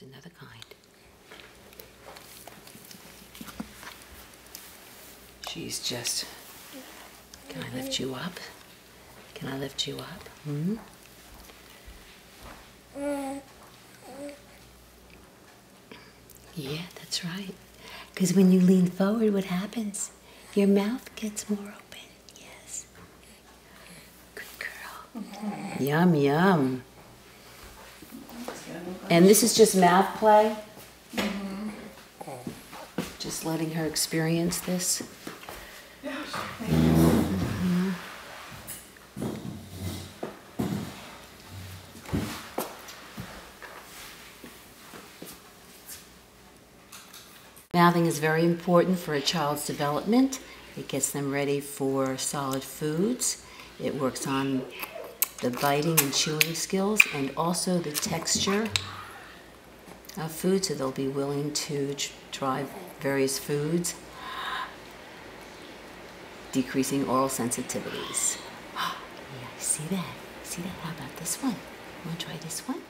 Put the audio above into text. It's another kind. She's just... Can I lift you up? Can I lift you up? Hmm? Yeah, that's right. Because when you lean forward, what happens? Your mouth gets more open. Yes. Good girl. Mm-hmm. Yum, yum. And this is just mouth play? Mm-hmm. Just letting her experience this? Yeah, thank you. Mm-hmm. Mouthing is very important for a child's development. It gets them ready for solid foods. It works on the biting and chewing skills and also the texture of food, so they'll be willing to try various foods, decreasing oral sensitivities. Yeah, see that? See that? How about this one? You want to try this one?